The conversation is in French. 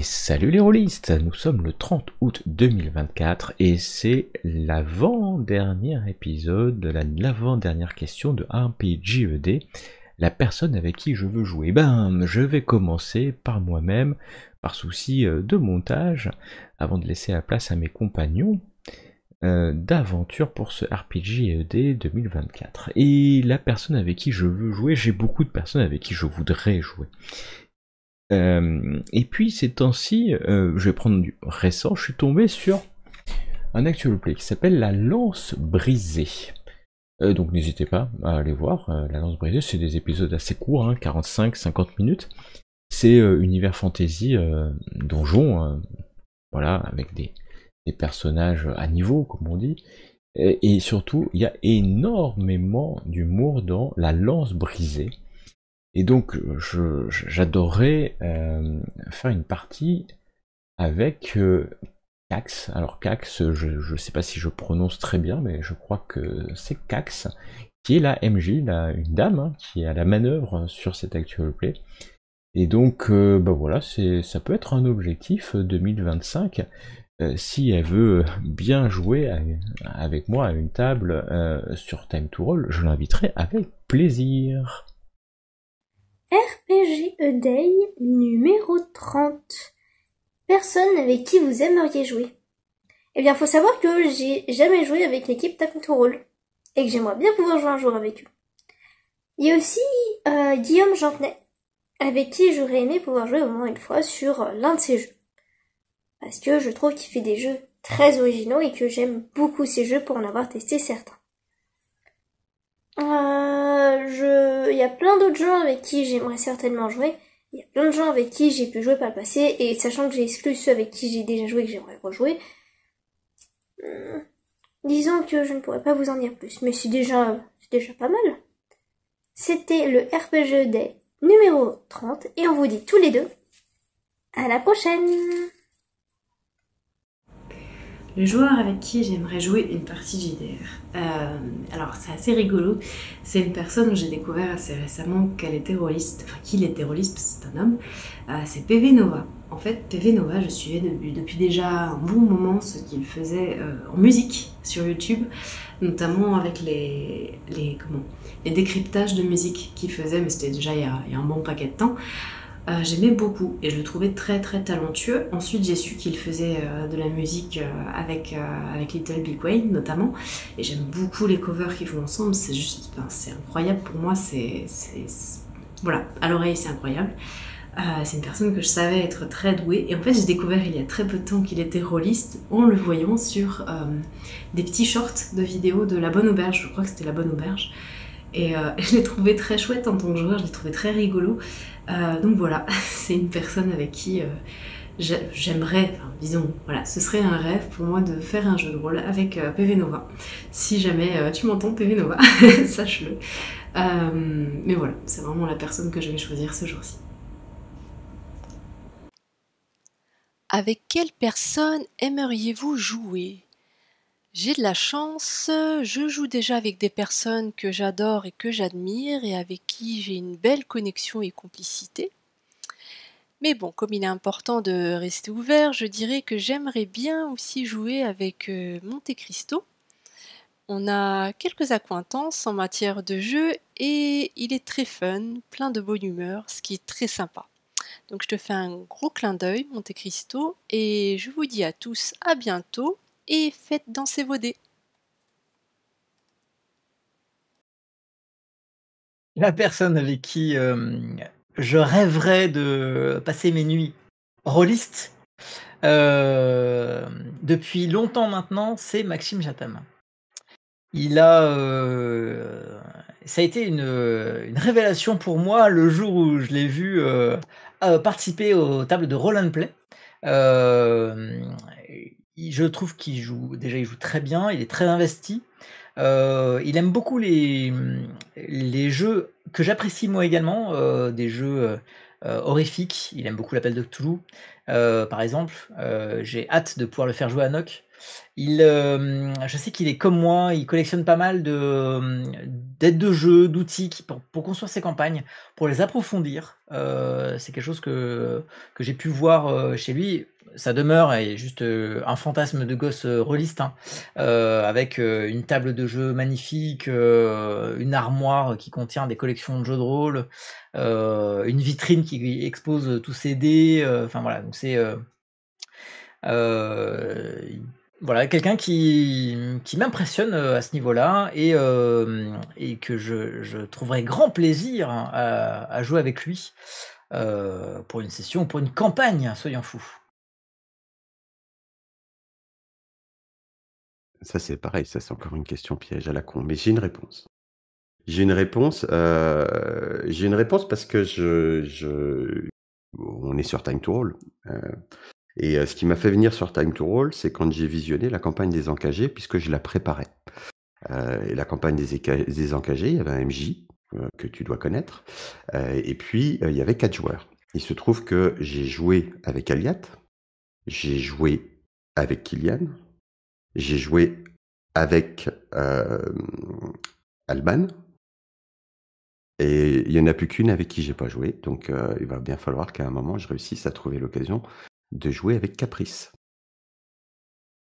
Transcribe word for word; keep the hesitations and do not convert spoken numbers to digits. Et salut les rôlistes, nous sommes le trente août deux mille vingt-quatre et c'est l'avant-dernier épisode, l'avant-dernière question de R P G E D, la personne avec qui je veux jouer. Ben, je vais commencer par moi-même, par souci de montage, avant de laisser la place à mes compagnons euh, d'aventure pour ce R P G E D deux mille vingt-quatre. Et la personne avec qui je veux jouer, j'ai beaucoup de personnes avec qui je voudrais jouer. Euh, et puis ces temps-ci, euh, je vais prendre du récent, je suis tombé sur un actual play qui s'appelle La Lance Brisée. Euh, donc n'hésitez pas à aller voir, euh, La Lance Brisée, c'est des épisodes assez courts, hein, quarante-cinq à cinquante minutes. C'est euh, univers fantasy, euh, donjon, euh, voilà, avec des, des personnages à niveau, comme on dit. Et, et surtout, il y a énormément d'humour dans La Lance Brisée. Et donc, j'adorais euh, faire une partie avec euh, Kax. Alors Kax, je ne sais pas si je prononce très bien, mais je crois que c'est Kax, qui est la M J, la, une dame, hein, qui est à la manœuvre sur cet actual play. Et donc, euh, bah voilà, ça peut être un objectif deux mille vingt-cinq, euh, si elle veut bien jouer à, avec moi à une table euh, sur Time to Roll, je l'inviterai avec plaisir. R P G E D numéro trente. Personne avec qui vous aimeriez jouer. Eh bien, faut savoir que j'ai jamais joué avec l'équipe Time to Roll et que j'aimerais bien pouvoir jouer un jour avec eux. Il y a aussi euh, Guillaume Jantelet, avec qui j'aurais aimé pouvoir jouer au moins une fois sur l'un de ses jeux. Parce que je trouve qu'il fait des jeux très originaux et que j'aime beaucoup ces jeux pour en avoir testé certains. Euh, je... Il y a plein d'autres gens avec qui j'aimerais certainement jouer. Il y a plein de gens avec qui j'ai pu jouer par le passé. Et sachant que j'ai exclu ceux avec qui j'ai déjà joué et que j'aimerais rejouer. Hum, disons que je ne pourrais pas vous en dire plus. Mais c'est déjà, c'est déjà pas mal. C'était le R P G E D numéro trente. Et on vous dit tous les deux à la prochaine. Le joueur avec qui j'aimerais jouer une partie J D R. Euh, alors c'est assez rigolo, c'est une personne où j'ai découvert assez récemment qu'elle était rôliste, enfin qu'il était rôliste parce que c'est un homme, euh, c'est P V Nova. En fait P V Nova, je suivais depuis, depuis déjà un bon moment ce qu'il faisait euh, en musique sur YouTube, notamment avec les, les, comment, les décryptages de musique qu'il faisait, mais c'était déjà il y, a, il y a un bon paquet de temps. Euh, j'aimais beaucoup et je le trouvais très très talentueux. Ensuite j'ai su qu'il faisait euh, de la musique euh, avec, euh, avec Little Big Wayne notamment, et j'aime beaucoup les covers qu'ils font ensemble, c'est juste, ben, c'est incroyable pour moi, c'est... voilà, à l'oreille c'est incroyable. Euh, c'est une personne que je savais être très douée, et en fait j'ai découvert il y a très peu de temps qu'il était rôliste en le voyant sur euh, des petits shorts de vidéos de La Bonne Auberge, je crois que c'était La Bonne Auberge. Et euh, je l'ai trouvé très chouette en tant que joueur, je l'ai trouvé très rigolo. Euh, donc voilà, c'est une personne avec qui euh, j'aimerais, enfin, disons, voilà, ce serait un rêve pour moi de faire un jeu de rôle avec euh, P V Nova. Si jamais euh, tu m'entends P V Nova, sache-le. Euh, mais voilà, c'est vraiment la personne que je vais choisir ce jour-ci. Avec quelle personne aimeriez-vous jouer ? J'ai de la chance, je joue déjà avec des personnes que j'adore et que j'admire et avec qui j'ai une belle connexion et complicité. Mais bon, comme il est important de rester ouvert, je dirais que j'aimerais bien aussi jouer avec Montecristo. On a quelques accointances en matière de jeu et il est très fun, plein de bonne humeur, ce qui est très sympa. Donc je te fais un gros clin d'œil Montecristo et je vous dis à tous à bientôt. Et faites danser vos dés. La personne avec qui euh, je rêverais de passer mes nuits rôliste euh, depuis longtemps maintenant, c'est Maxime Jatham. Il a, euh, ça a été une, une révélation pour moi le jour où je l'ai vu euh, participer aux tables de Roll and Play. Euh, Je trouve qu'il joue, déjà il joue très bien, il est très investi. Euh, il aime beaucoup les, les jeux que j'apprécie moi également, euh, des jeux euh, horrifiques. Il aime beaucoup l'Appel de Cthulhu, euh, par exemple. Euh, J'ai hâte de pouvoir le faire jouer à Noc. Il, euh, je sais qu'il est comme moi, il collectionne pas mal d'aides de, de jeu, d'outils pour, pour construire ses campagnes, pour les approfondir. Euh, c'est quelque chose que, que j'ai pu voir chez lui. Sa demeure est juste un fantasme de gosse rôliste, hein, euh, avec une table de jeu magnifique, euh, une armoire qui contient des collections de jeux de rôle, euh, une vitrine qui expose tous ses dés. Enfin euh, voilà, donc c'est... Euh, euh, Voilà, quelqu'un qui, qui m'impressionne à ce niveau-là et, euh, et que je, je trouverais grand plaisir à, à jouer avec lui euh, pour une session, pour une campagne, soyons fous. Ça c'est pareil, ça c'est encore une question piège à la con, mais j'ai une réponse. J'ai une réponse, euh, j'ai une réponse parce que je, je... on est sur Time to Roll. Euh... Et ce qui m'a fait venir sur Time to Roll, c'est quand j'ai visionné la campagne des Encagés, puisque je la préparais. Euh, et la campagne des, des Encagés, il y avait un M J euh, que tu dois connaître, euh, et puis euh, il y avait quatre joueurs. Il se trouve que j'ai joué avec Aliath, j'ai joué avec Kylian, j'ai joué avec euh, Alban, et il n'y en a plus qu'une avec qui j'ai pas joué, donc euh, il va bien falloir qu'à un moment je réussisse à trouver l'occasion de jouer avec Kapryss.